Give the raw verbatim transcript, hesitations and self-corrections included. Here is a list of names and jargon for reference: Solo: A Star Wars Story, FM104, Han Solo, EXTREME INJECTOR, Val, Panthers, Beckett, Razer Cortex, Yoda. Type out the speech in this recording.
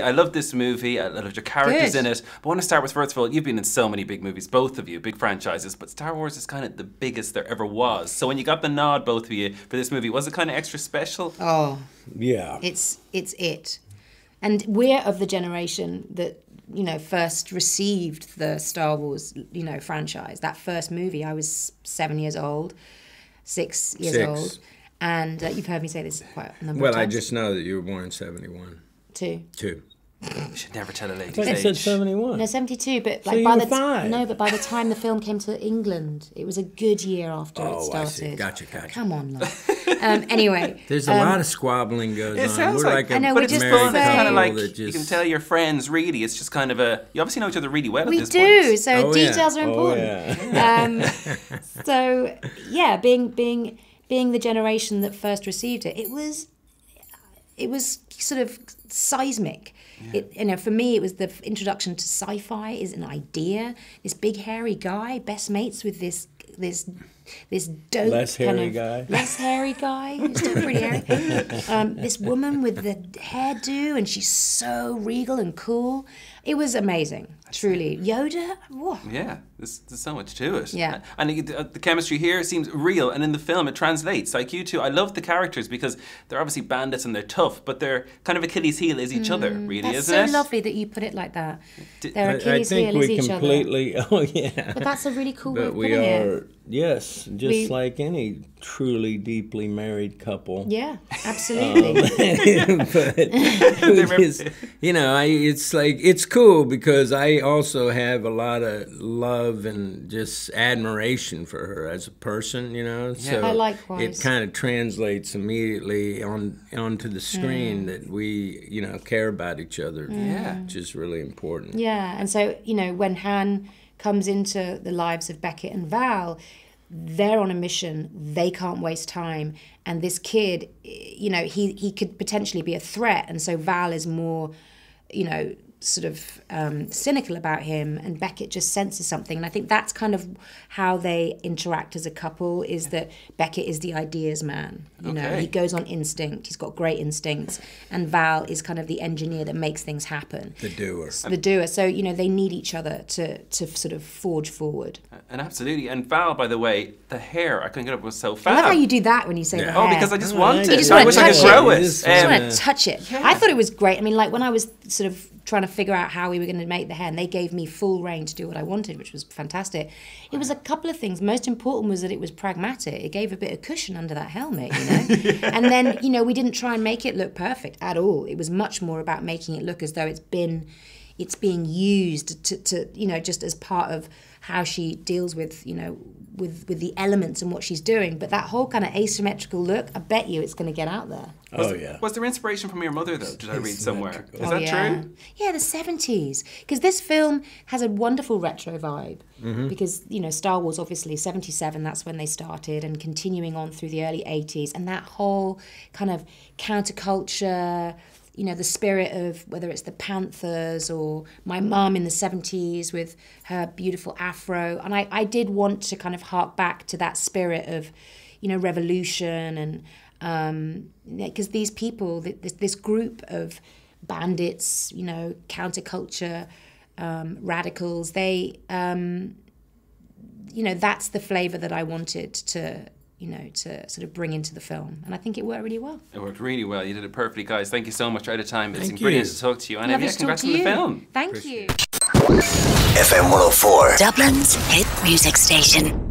I love this movie, I love your characters Good. in it, but I want to start with, first of all, you've been in so many big movies, both of you, big franchises, but Star Wars is kind of the biggest there ever was. So when you got the nod, both of you, for this movie, was it kind of extra special? Oh. Yeah. It's, it's it. And we're of the generation that, you know, first received the Star Wars, you know, franchise. That first movie, I was seven years old, six years six. old. And uh, you've heard me say this quite a number well, of times. Well, I just know that you were born in seventy-one. Two. Two. You should never tell a lady's age. I said seventy-one. No, seventy-two, but like so by the five. No, but by the time the film came to England, it was a good year after oh, it started. Oh, I see. Gotcha, gotcha. Come on, love. Um, anyway, there's a um, lot of squabbling goes it on. Sounds we're like, like a I know, but it's fun. It's kind of like just... you can tell your friends. Really, it's just kind of a you obviously know each other really well. We at this do, point. so oh, details yeah. are important. Oh, yeah. um, so yeah, being being being the generation that first received it, it was it was sort of seismic. Yeah. It, you know, for me, it was the introduction to sci-fi is an idea. This big hairy guy, best mates with this this this dope less hairy kind of, guy, less hairy guy, who's still pretty hairy. Um, this woman with the hairdo, and she's so regal and cool. It was amazing, That's truly. It. Yoda, whoa. Yeah, there's, there's so much to it. Yeah, and it, the chemistry here seems real, and in the film it translates. Like you two, I love the characters because they're obviously bandits and they're tough, but they're kind of Achilles' heel is each mm, other, really, that's isn't so it? So lovely that you put it like that. D they're Achilles' heel is each other. I think we completely. Oh yeah. But that's a really cool but way of putting we are, it. Yes, just we, like any truly deeply married couple. Yeah, absolutely. Um, but just, you know, I, it's like it's cool because I also have a lot of love and just admiration for her as a person. You know, yeah. so I likewise. It kind of translates immediately on onto the screen mm. that we you know care about each other. Yeah, which is really important. Yeah, and so you know when Han comes into the lives of Beckett and Val, they're on a mission, they can't waste time, and this kid, you know, he, he could potentially be a threat, and so Val is more, you know, sort of um, cynical about him, and Beckett just senses something, and I think that's kind of how they interact as a couple, is that Beckett is the ideas man, you okay. know, he goes on instinct, he's got great instincts, and Val is kind of the engineer that makes things happen. The doer. The doer, so, you know, they need each other to, to sort of forge forward. And absolutely, and Val, by the way, the hair, I couldn't get up with so fab. I love how you do that when you say yeah. the hair. Oh, because I just oh, want it. You just want to touch it. You just want to touch it. I thought it was great, I mean, like, when I was sort of trying to figure out how we were going to make the hair, and they gave me full rein to do what I wanted, which was fantastic. It was a couple of things. Most important was that it was pragmatic. It gave a bit of cushion under that helmet, you know? yeah. And then, you know, we didn't try and make it look perfect at all. It was much more about making it look as though it's been, it's being used to, to you know, just as part of how she deals with, you know, with, with the elements and what she's doing. But that whole kind of asymmetrical look, I bet you it's going to get out there. Was oh, yeah. It, was there inspiration from your mother, though? Did I read somewhere? Is oh, that yeah. true? Yeah, the seventies. Because this film has a wonderful retro vibe. Mm-hmm. Because, you know, Star Wars, obviously, seventy-seven, that's when they started, and continuing on through the early eighties. And that whole kind of counterculture, you know, the spirit of whether it's the Panthers or my mum in the seventies with her beautiful afro. And I, I did want to kind of hark back to that spirit of, you know, revolution and... Um, because these people, this, this group of bandits, you know, counterculture, um, radicals, they, um, you know, that's the flavour that I wanted to, you know, to sort of bring into the film. And I think it worked really well. It worked really well. You did it perfectly, guys. Thank you so much. We're out of time. It's been brilliant to talk to you. And yeah, congrats on the film. Thank you. F M one oh four, Dublin's hit music station.